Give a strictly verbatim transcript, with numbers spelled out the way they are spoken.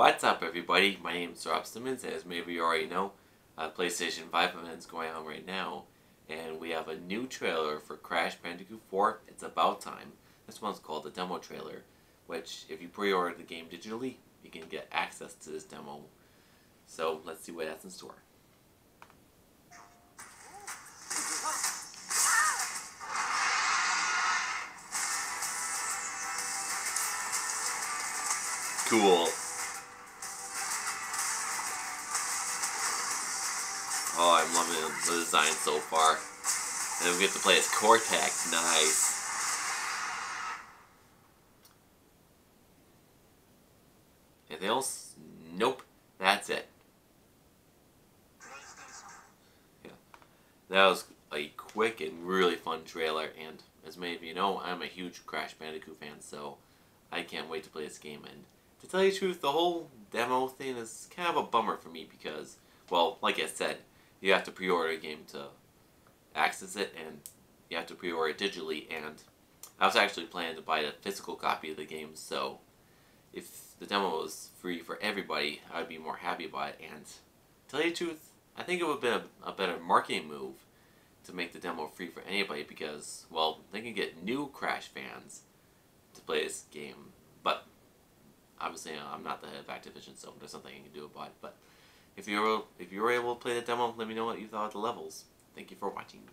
What's up, everybody? My name is Rob Simmons. As maybe you already know, uh, PlayStation five event is going on right now, and we have a new trailer for Crash Bandicoot four. It's about time. This one's called the Demo Trailer, which if you pre-order the game digitally, you can get access to this demo. So let's see what that's in store. Cool. Oh, I'm loving the design so far. And we get to play as Cortex. Nice. Anything else? Nope. That's it. Yeah. That was a quick and really fun trailer. And as many of you know, I'm a huge Crash Bandicoot fan, so I can't wait to play this game. And to tell you the truth, the whole demo thing is kind of a bummer for me because, well, like I said, you have to pre-order a game to access it, and you have to pre-order it digitally, and I was actually planning to buy a physical copy of the game, so if the demo was free for everybody, I'd be more happy about it. And to tell you the truth, I think it would have been a, a better marketing move to make the demo free for anybody because, well, they can get new Crash fans to play this game, but obviously, I'm not the head of Activision, so there's nothing you can do about it. But if you were, if you were able to play the demo, let me know what you thought of the levels. Thank you for watching.